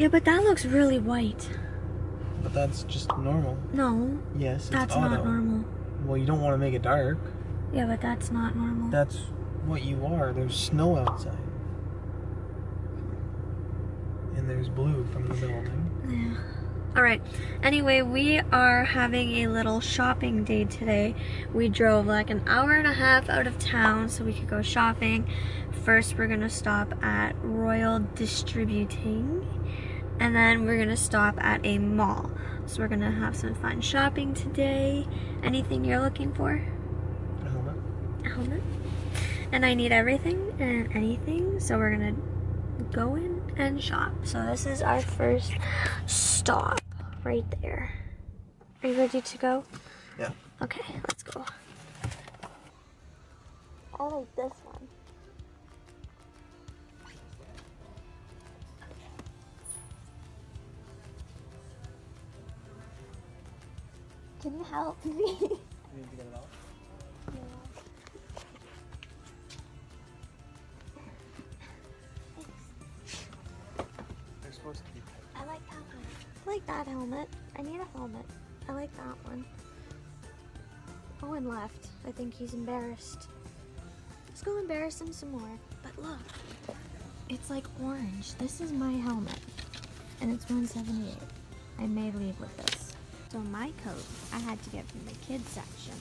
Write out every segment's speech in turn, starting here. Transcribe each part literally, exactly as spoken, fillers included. Yeah, but that looks really white. But that's just normal. No. Yes, it's that's auto. Not normal. Well, you don't want to make it dark. Yeah, but that's not normal. That's what you are. There's snow outside. And there's blue from the building. Yeah. Alright. Anyway, we are having a little shopping day today. We drove like an hour and a half out of town so we could go shopping. First, we're going to stop at Royal Distributing. And then we're going to stop at a mall. So we're going to have some fun shopping today. Anything you're looking for? A helmet. A helmet. And I need everything and anything. So we're going to go in and shop. So this is our first stop right there. Are you ready to go? Yeah. Okay, let's go. I like this one. Can you help me? You need to get it out? No. They're supposed to be tight. I like that one. I like that helmet. I need a helmet. I like that one. Owen left. I think he's embarrassed. Let's go embarrass him some more. But look, it's like orange. This is my helmet. And it's one seventy-eight. I may leave with this. So my coat, I had to get from the kids section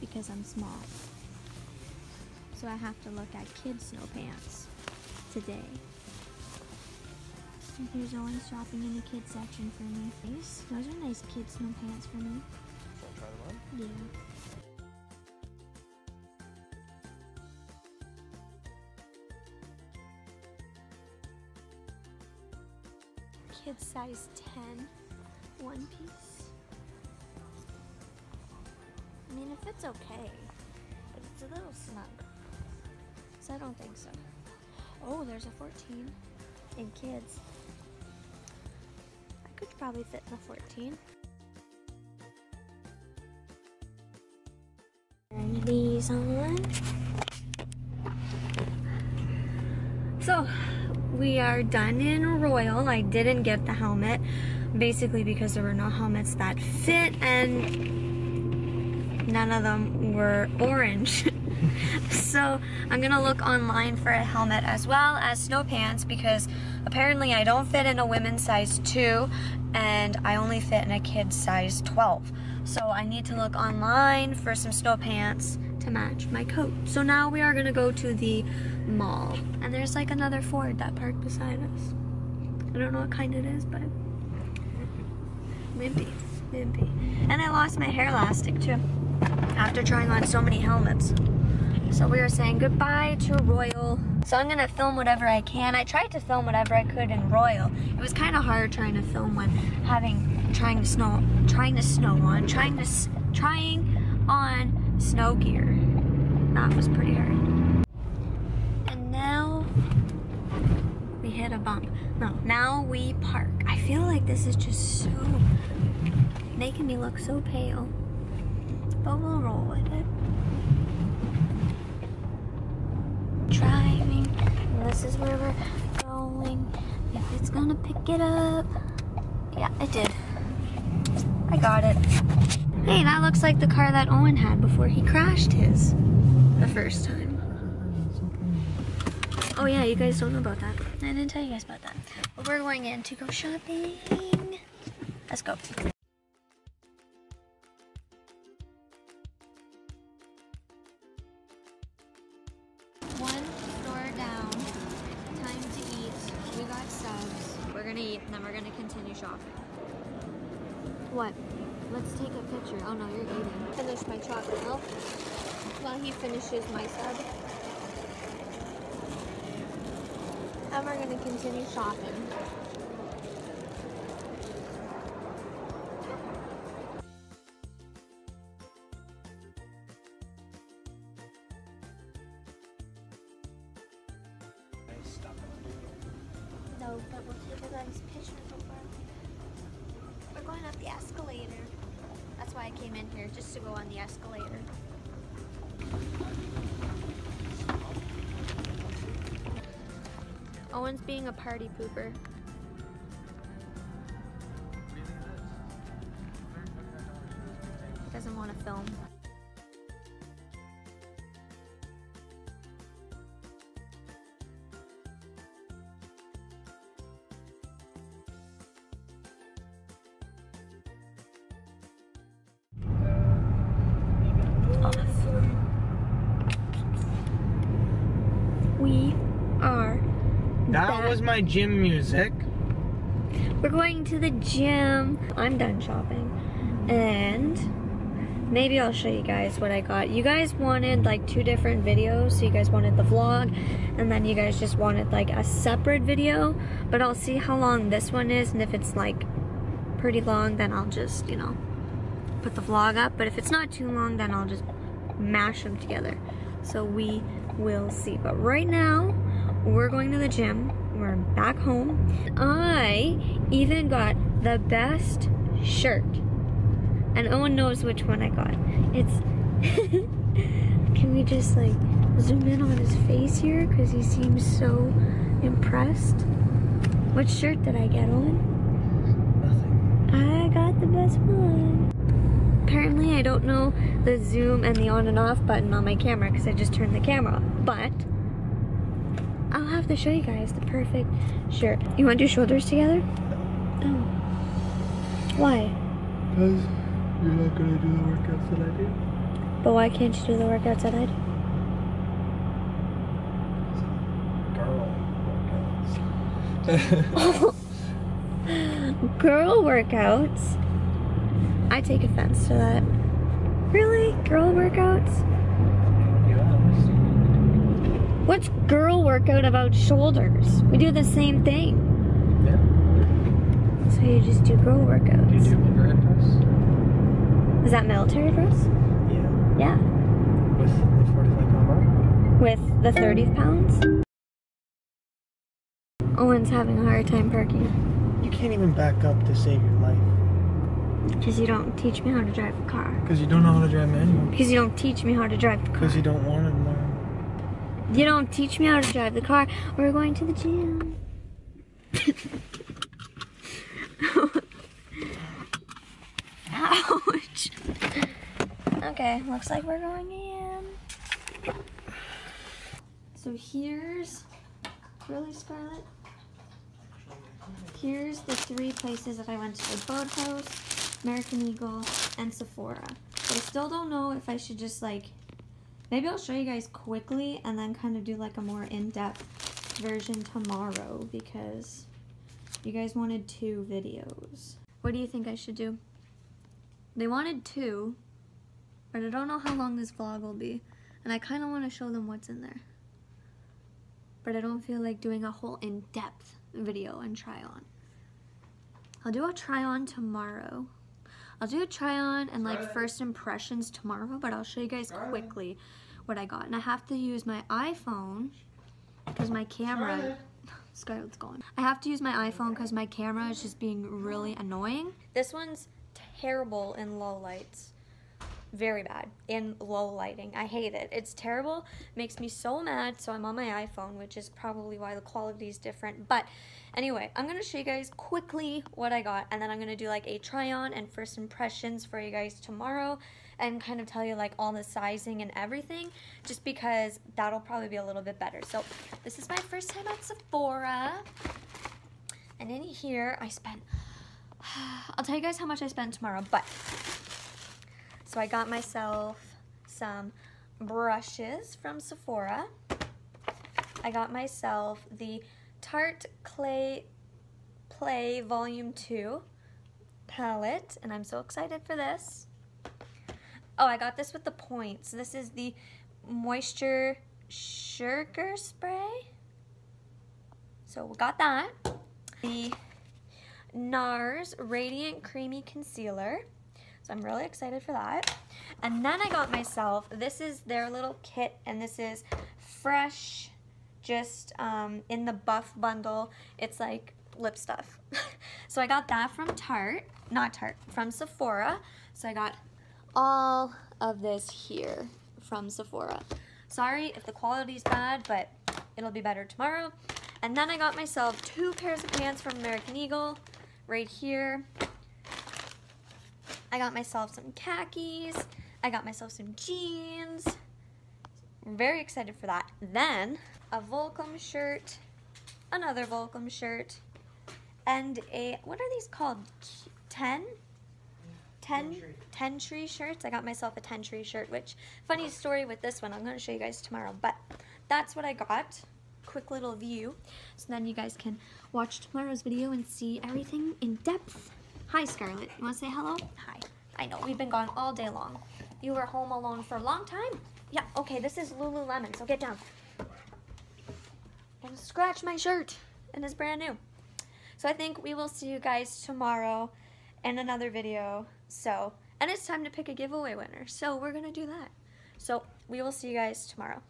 because I'm small. So I have to look at kids' snow pants today. And here's Owen shopping in the kids section for me. These, those are nice kids' snow pants for me. Should I try them on? Yeah. Kids size ten. One piece. I mean, it fits okay, but it's a little snug, so I don't think so. Oh, there's a fourteen in kids. I could probably fit in a fourteen. Turn these on. So, we are done in Royal. I didn't get the helmet. Basically because there were no helmets that fit and none of them were orange. So I'm gonna look online for a helmet as well as snow pants because apparently I don't fit in a women's size two and I only fit in a kid's size twelve. So I need to look online for some snow pants to match my coat. So now we are gonna go to the mall. And there's like another Ford that parked beside us. I don't know what kind it is, but Wimpy, wimpy. And I lost my hair elastic too after trying on so many helmets. So we are saying goodbye to Royal. So I'm gonna film whatever I can. I tried to film whatever I could in Royal. It was kind of hard trying to film when having trying to snow, trying to snow on, trying to trying on snow gear. That was pretty hard. And now we hit a bump. No, now we park. I feel like this is just so making me look so pale, but we'll roll with it. Driving, and this is where we're going. If it's gonna pick it up. Yeah, it did. I got it. Hey, that looks like the car that Owen had before he crashed his the first time. Oh yeah, you guys don't know about that. I didn't tell you guys about that. But we're going in to go shopping. Let's go. One store down. Time to eat. We got subs. We're gonna eat and then we're gonna continue shopping. What? Let's take a picture. Oh no, you're eating. Finish my chocolate milk while he finishes my sub. And we're going to continue shopping. No, but we'll take a nice picture before we're going up the escalator. That's why I came in here, just to go on the escalator. Owen's being a party pooper. didn't want to film. We are That back. was my gym music. We're going to the gym. I'm done shopping. And maybe I'll show you guys what I got. You guys wanted like two different videos. So you guys wanted the vlog. And then you guys just wanted like a separate video. But I'll see how long this one is. And if it's like pretty long, then I'll just, you know, put the vlog up. But if it's not too long, then I'll just mash them together. So we will see. But right now, we're going to the gym. We're back home. I even got the best shirt. And Owen knows which one I got. It's, can we just like zoom in on his face here? Cause he seems so impressed. What shirt did I get, Owen? Nothing. I got the best one. Apparently I don't know the zoom and the on and off button on my camera because I just turned the camera off, but I'll have to show you guys the perfect shirt. You want to do shoulders together? No. Oh. Why? Because you're not going to do the workouts that I do. But why can't you do the workouts that I do? Girl workouts. Oh. Girl workouts? I take offense to that. Really? Girl workouts? What's girl workout about shoulders? We do the same thing. Yeah. So you just do girl workouts. Do you do military press? Is that military press? Yeah. Yeah. With the forty-five pound bar? With the thirty pounds? Owen's having a hard time parking. You can't even back up to save your life. Because you don't teach me how to drive a car. Because you don't know how to drive manual. Because you don't teach me how to drive the car. Because you don't want to learn. You don't teach me how to drive the car. We're going to the gym. Ouch. Okay, looks like we're going in. So here's, really Scarlett? Here's the three places that I went to: the Boat House, American Eagle, and Sephora. But I still don't know if I should just like, maybe I'll show you guys quickly and then kind of do like a more in-depth version tomorrow because you guys wanted two videos. What do you think I should do? They wanted two, but I don't know how long this vlog will be. And I kind of want to show them what's in there. But I don't feel like doing a whole in-depth video and try-on. I'll do a try-on tomorrow. I'll do a try on and like first impressions tomorrow, but I'll show you guys quickly what I got. And I have to use my iPhone because my camera, Scarlett's gone. I have to use my iPhone because my camera is just being really annoying. This one's terrible in low lights. Very bad in low lighting. I hate it. It's terrible. Makes me so mad. So I'm on my iPhone, which is probably why the quality is different. But anyway, I'm going to show you guys quickly what I got. And then I'm going to do like a try on and first impressions for you guys tomorrow. And kind of tell you like all the sizing and everything. Just because that'll probably be a little bit better. So this is my first time at Sephora. And in here I spent, I'll tell you guys how much I spent tomorrow. But so I got myself some brushes from Sephora. I got myself the Tarte Clay Play Volume two palette, and I'm so excited for this. Oh, I got this with the points. This is the Moisture Surge Spray. So we got that. The NARS Radiant Creamy Concealer. So I'm really excited for that. And then I got myself, this is their little kit, and this is fresh, just um, in the buff bundle. It's like lip stuff. So I got that from Tarte, not Tarte, from Sephora. So I got all of this here from Sephora. Sorry if the quality's bad, but it'll be better tomorrow. And then I got myself two pairs of pants from American Eagle right here. I got myself some khakis. I got myself some jeans. Very excited for that. Then a Volcom shirt, another Volcom shirt, and a, what are these called? Ten? Ten, ten, ten tree shirts. I got myself a ten tree shirt, which, funny story with this one, I'm going to show you guys tomorrow, but that's what I got. Quick little view, so then you guys can watch tomorrow's video and see everything in depth. Hi Scarlett, you want to say hello? Hi. I know, we've been gone all day long. You were home alone for a long time? Yeah, okay, this is Lululemon, so get down. And scratch my shirt, and it's brand new. So I think we will see you guys tomorrow in another video. So, and it's time to pick a giveaway winner, so we're gonna do that. So we will see you guys tomorrow.